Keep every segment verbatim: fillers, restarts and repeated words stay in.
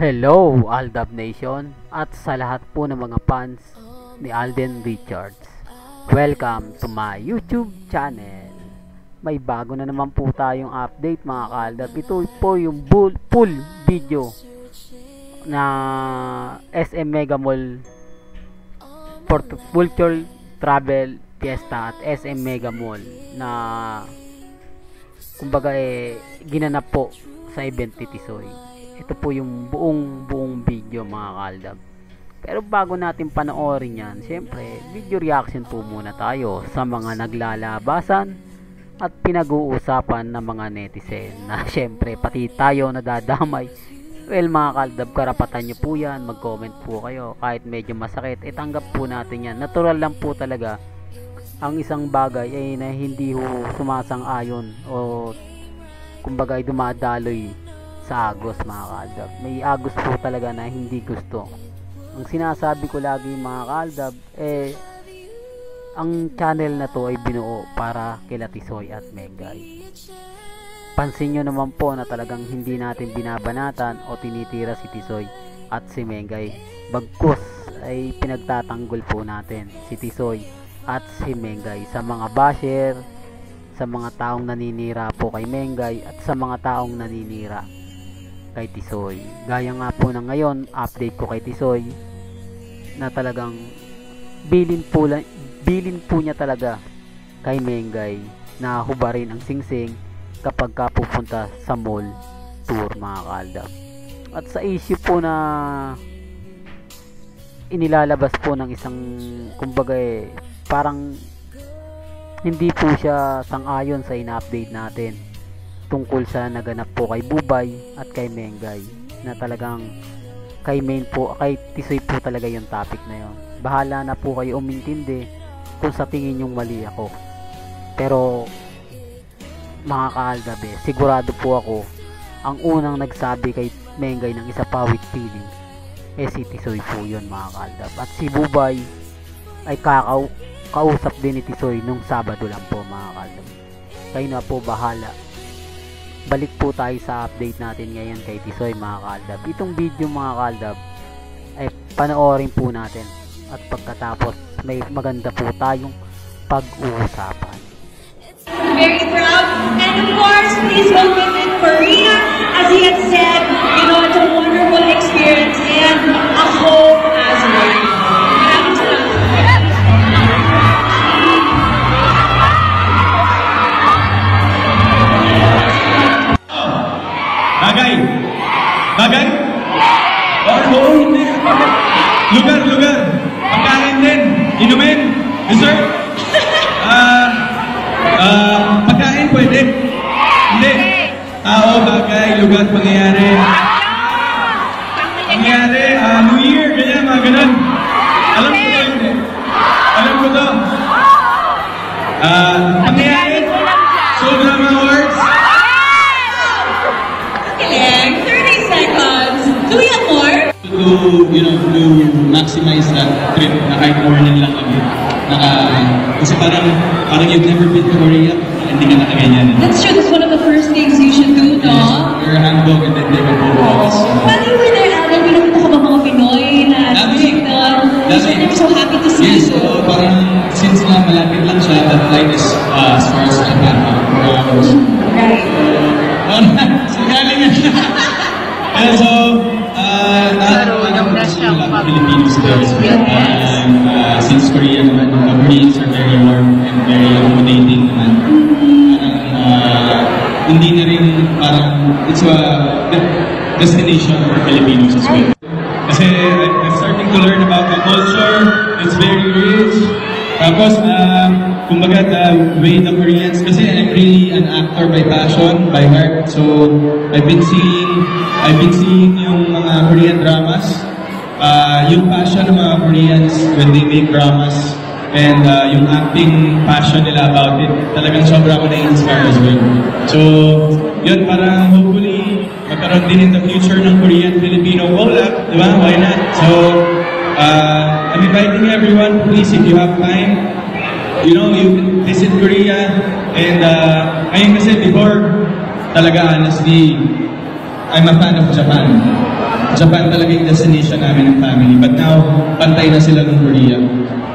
Hello, Aldab Nation at sa lahat po ng mga fans ni Alden Richards. Welcome to my YouTube channel. May bago na naman po tayong update mga Ka-Aldub. Ito po yung full video na S M Megamall for Cultural Travel Fiesta at S M Megamall na kumbaga eh ginanap po sa event ni Tisoy. Ito po yung buong buong video mga Ka-Aldub. Pero bago natin panoorin yan, siyempre video reaction po muna tayo sa mga naglalabasan at pinag-uusapan ng mga netizen na siyempre pati tayo nadadamay. Well mga Ka-Aldub, karapatan nyo po yan, mag-comment po kayo kahit medyo masakit, itanggap po natin yan. Natural lang po talaga ang isang bagay ay na hindi ho sumasang-ayon o kumbaga ay dumadaloy sa agos mga Ka-Aldub. May agos po talaga na hindi gusto. Ang sinasabi ko lagi mga Ka-Aldub, eh ang channel na to ay binuo para kila Tisoy at Mengay. Pansin nyo naman po na talagang hindi natin binabanatan o tinitira si Tisoy at si Mengay. Bagkus ay pinagtatanggol po natin si Tisoy at si Mengay sa mga basher, sa mga taong naninira po kay Mengay at sa mga taong naninira kay Tisoy. Gaya nga po ng ngayon, update ko kay Tisoy na talagang bilin po, bilin po niya talaga kay Mengay na hubarin ang singsing kapag ka pupunta sa mall tour mga Ka-Aldub. At sa issue po na inilalabas po ng isang kumbaga eh, parang hindi po siya sang-ayon sa in-update natin tungkol sa naganap po kay Bubay at kay Mengay na talagang kay main po kay Tisoy po talaga yung topic na yon. Bahala na po kayo umintindi kung sa tingin yung mali ako, pero mga Ka-Aldub, sigurado po ako ang unang nagsabi kay Mengay ng isa pa with feelings eh si Tisoy po yun mga Ka-Aldub. At si Bubay ay kakaw kausap din ni Tisoy nung Sabado lang po mga Ka-Aldub. Kayo na po bahala. Balik po tayo sa update natin ngayon kay Tisoy mga Ka-Aldub. Itong video mga Ka-Aldub ay panoorin po natin at pagkatapos may maganda po tayong pag-uusapan. Very proud, and of course please welcome in Korea. As he had said, you know, it's a wonderful experience and a home as well. Bagay? Bagay? Or oo, hindi. Lugar, lugar. Pagkain din. Inumin. Dessert? Ah, ah, pagkain pwede? Hindi. Tao, bagay, lugar, pangyayari. Pangyayari, ah, New Year, ganyan, mga ganun. Alam ko to yun eh. Alam ko to. Ah, pangyayari. School Gram Awards. To, you know, to maximize that trip na kahit morning lang kami. Naka, kasi parang, parang you've never been to Korea, hindi ka nakaganyan. That's true, that's one of the first things you should do, no? Yes, wear a handbook and then take a photo of us. Paano yung winner-aral? Pinakita ka ba mga Pinoy na nag-take down? They're so happy to see you. Yes, so parang, since na malapit lang siya, that flight is uh, as far as I can. Right. Oh, sagaling yan. And so, Filipinos there. And uh, since Korea naman, the Koreans are very warm and very accommodating naman. Parang, uh, hindi na rin parang, it's a destination for Filipinos as well. Kasi I'm starting to learn about the culture. It's very rich. Tapos, uh, kumbaga, the way the Koreans, kasi I'm really an actor by passion, by heart. So, I've been seeing, I've been seeing yung mga Korean dramas. Uh, yung passion ng mga Koreans when they make dramas and uh, yung acting passion nila about it, talagang sobra ko na-inspire as well. So, yun, parang hopefully magkaroon din in the future ng Korean-Filipino collab, di ba? Why not? So, uh, I'm inviting everyone, please, if you have time, you know, you can visit Korea. And uh, ngayon kasi before, talaga honestly, I'm a fan of Japan. Japan talaga yung destination namin ng family. But now, pantay na sila ng Korea.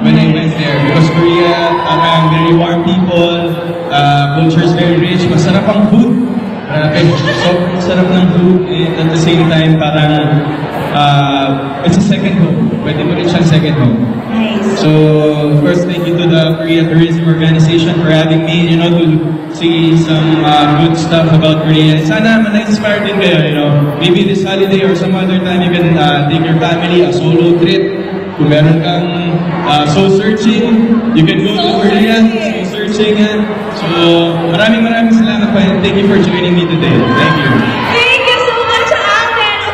When I went there, because Korea, parang very warm people, uh, culture is very rich, masarap ang food. Marapin, sobrang sarap ng food, and at the same time, parang uh, it's a second home. Pwede mo rin siyang second home. Nice. So, first, thank you to the Korea Tourism Organization for having me, you know, to see some uh, good stuff about Korea. Sana man-inspire din kayo, you know. Maybe this holiday or some other time, you can uh, take your family a solo trip. Kung meron kang uh, soul searching, you can go soul to Korea, soul searching. So, maraming maraming salamat po, and thank you for joining me today. Thank you. Thank you so much, Alden.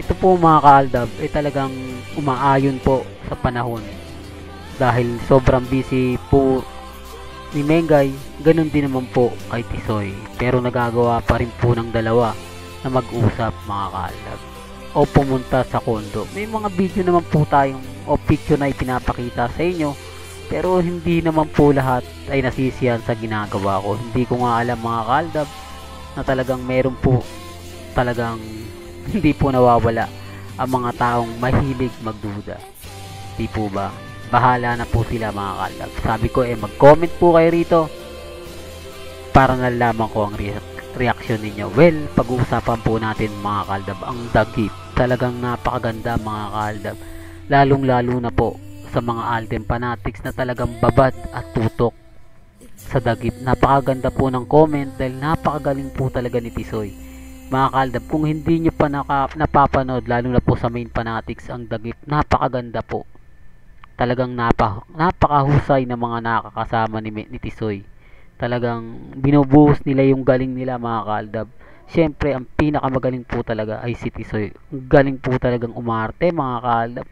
Ito po mga Ka-Aldub ay talagang umaayon po sa panahon dahil sobrang busy po ni Mengay, ganun din naman po kay Tisoy, pero nagagawa pa rin po ng dalawa na mag-usap mga Ka-Aldub o pumunta sa condo. May mga video naman po tayong o picture na ipinapakita sa inyo, pero hindi naman po lahat ay nasisiyan sa ginagawa ko. Hindi ko nga alam mga Ka-Aldub na talagang meron po talagang hindi po nawawala ang mga taong mahilig magduda. Di po ba? Bahala na po sila mga Ka-Aldub. Sabi ko eh mag-comment po kayo rito para nalaman ko ang re reaction ninyo. Well, pag-uusapan po natin mga Ka-Aldub ang Dagit. Talagang napakaganda mga Ka-Aldub. Lalong lalo na po sa mga Alden fanatics na talagang babat at tutok sa Dagit. Napakaganda po ng comment dahil napakagaling po talaga ni Tisoy. Mga Ka-Aldub, kung hindi nyo pa naka, napapanood, lalo na po sa main fanatics ang Dagit, napakaganda po. Talagang napa, napakahusay na mga nakakasama ni, ni Tisoy. Talagang binubuhos nila yung galing nila mga Ka-Aldub. Siyempre, ang pinakamagaling po talaga ay si Tisoy. Galing po talagang umarte mga Ka-Aldub.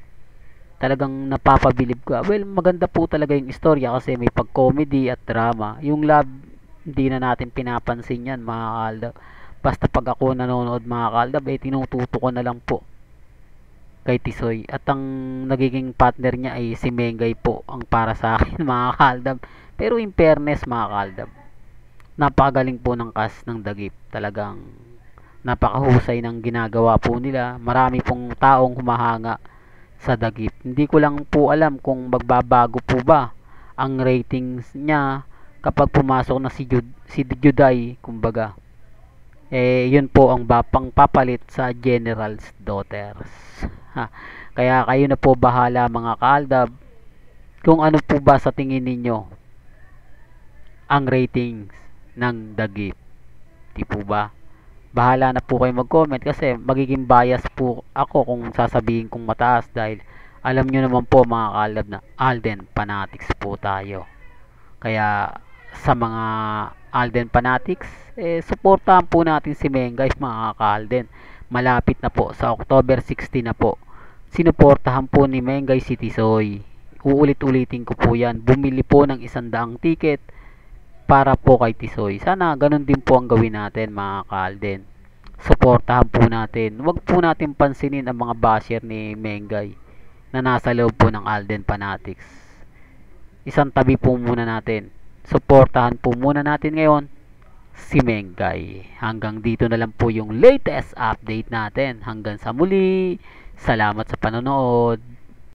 Talagang napapabilib ko. Well, maganda po talaga yung istorya kasi may pag-comedy at drama. Yung love, hindi na natin pinapansin yan mga Ka-Aldub. Basta pag ako nanonood mga Ka-Aldub, eh tinututo ko na lang po kay Tisoy. At ang nagiging partner niya ay si Mengay po ang para sa akin mga Ka-Aldub. Pero in fairness mga Ka-Aldub, napakagaling po ng cast ng Dagip. Talagang napakahusay ng ginagawa po nila. Marami pong taong humahanga sa Dagip. Hindi ko lang po alam kung magbabago po ba ang ratings niya kapag pumasok na si Jud si Juday, kumbaga. Eh yun po ang bapang papalit sa General's Daughters. Ha. Kaya kayo na po bahala mga Ka-Aldub kung ano po ba sa tingin ninyo ang ratings ng Dagip. Di po ba? Bahala na po kayo mag-comment kasi magiging bias po ako kung sasabihin kong mataas dahil alam nyo naman po mga Ka-Aldub na Alden fanatics po tayo. Kaya sa mga Alden fanatics, eh, supportahan po natin si Mengay mga Ka-Alden. malapit na po sa October sixteen na po. Sinuportahan po ni Mengay si Tisoy. Uulit-ulitin ko po yan. Bumili po ng isang daang ticket para po kay Tisoy. Sana ganun din po ang gawin natin mga ka-Alden. Suportahan po natin. Huwag po natin pansinin ang mga basher ni Mengay na nasa loob po ng Alden Fanatics. Isang tabi po muna natin. Suportahan po muna natin ngayon si Mengay. Hanggang dito na lang po yung latest update natin. Hanggang sa muli. Salamat sa panonood.